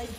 Red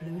Blue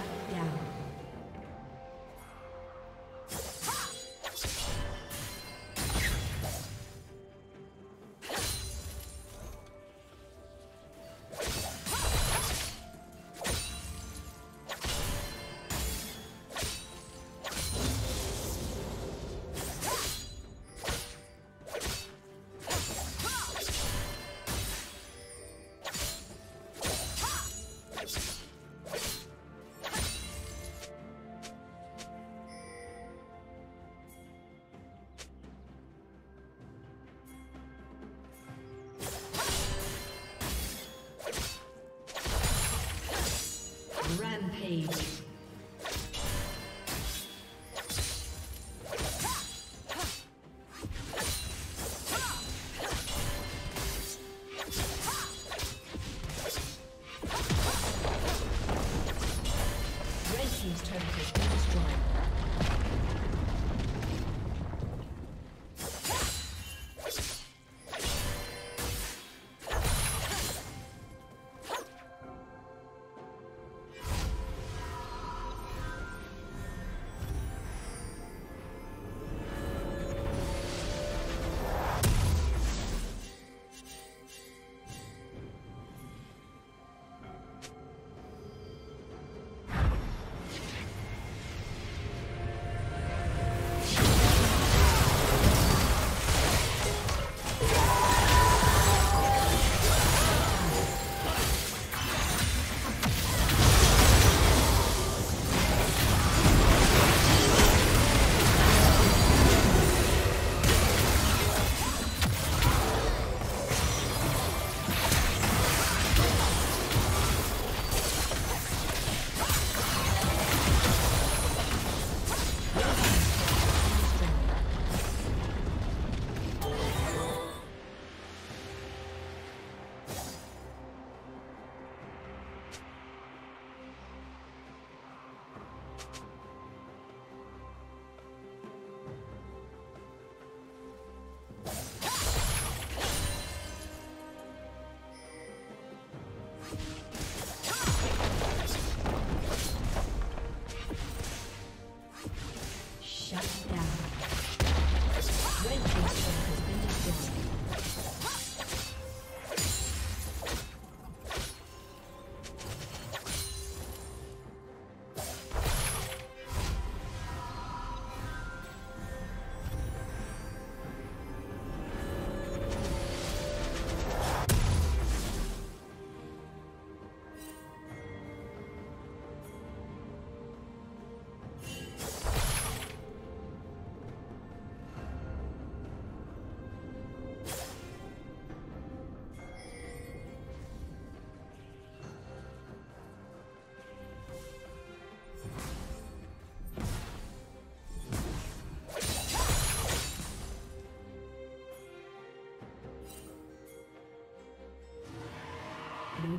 Shut down. Rampage. Blue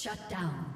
Shut down.